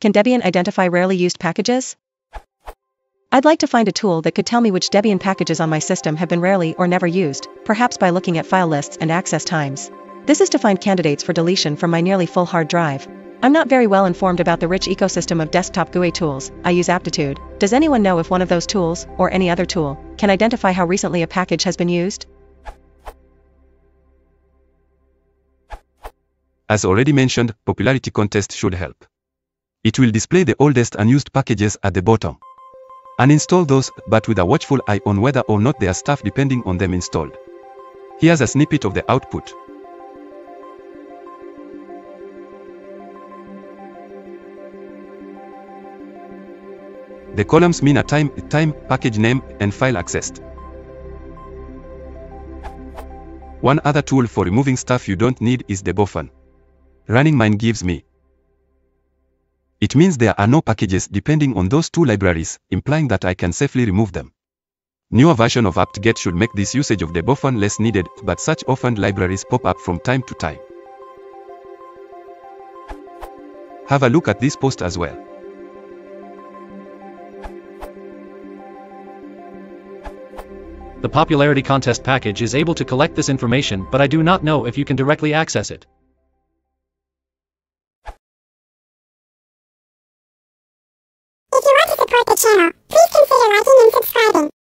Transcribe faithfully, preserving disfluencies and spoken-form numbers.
Can Debian identify rarely used packages? I'd like to find a tool that could tell me which Debian packages on my system have been rarely or never used, perhaps by looking at file lists and access times. This is to find candidates for deletion from my nearly full hard drive. I'm not very well informed about the rich ecosystem of desktop G U I tools. I use Aptitude. Does anyone know if one of those tools, or any other tool, can identify how recently a package has been used? As already mentioned, popularity contest should help. It will display the oldest unused packages at the bottom. Uninstall those, but with a watchful eye on whether or not there are stuff depending on them installed. Here's a snippet of the output. The columns mean a time, time, package name, and file accessed. One other tool for removing stuff you don't need is debuffen. Running mine gives me. It means there are no packages depending on those two libraries, implying that I can safely remove them. Newer version of apt-get should make this usage of debuffen less needed, but such often libraries pop up from time to time. Have a look at this post as well. The popularity contest package is able to collect this information, but I do not know if you can directly access it. If you want to support the channel, please consider liking and subscribing.